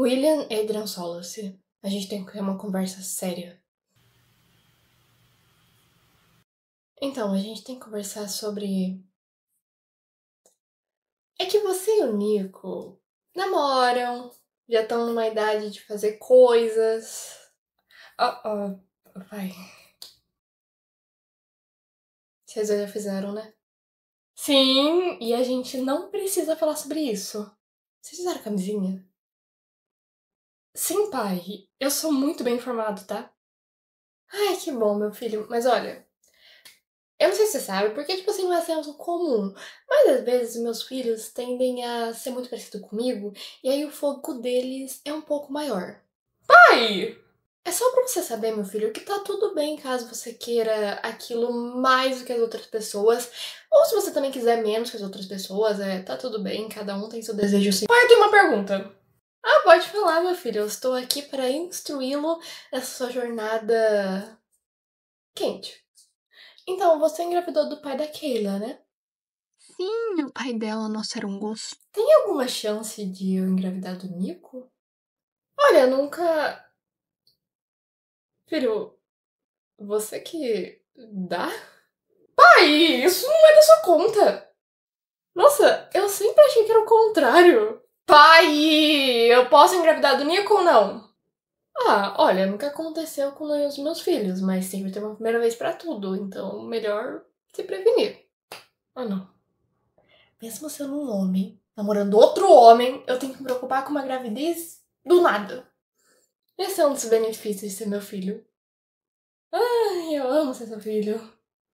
William e Adrian Solace, a gente tem que ter uma conversa séria. Então, a gente tem que conversar sobre... É que você e o Nico namoram, já estão numa idade de fazer coisas... Vai... Vocês já fizeram, né? Sim, e a gente não precisa falar sobre isso. Vocês usaram camisinha? Sim, pai. Eu sou muito bem informado, tá? Ai, que bom, meu filho. Mas olha, eu não sei se você sabe, porque, tipo assim, não é senso comum. Mas, às vezes, meus filhos tendem a ser muito parecidos comigo, e aí o foco deles é um pouco maior. Pai! É só pra você saber, meu filho, que tá tudo bem caso você queira aquilo mais do que as outras pessoas. Ou se você também quiser menos que as outras pessoas, tá tudo bem, cada um tem seu desejo. Sim. Pai, eu tenho uma pergunta. Ah, pode falar, meu filho. Eu estou aqui para instruí-lo nessa sua jornada quente. Então, você engravidou do pai da Keyla, né? Sim, o pai dela, nossa, era um gosto. Tem alguma chance de eu engravidar do Nico? Olha, eu nunca... Filho, você que dá? Pai, isso não é da sua conta. Nossa, eu sempre achei que era o contrário. Pai, eu posso engravidar do Nico ou não? Ah, olha, nunca aconteceu com os meus filhos, mas sempre tem uma primeira vez pra tudo, então melhor se prevenir. Ah, não. Mesmo sendo um homem, namorando outro homem, eu tenho que me preocupar com uma gravidez do nada. Esse é um dos benefícios de ser meu filho. Ai, eu amo ser seu filho.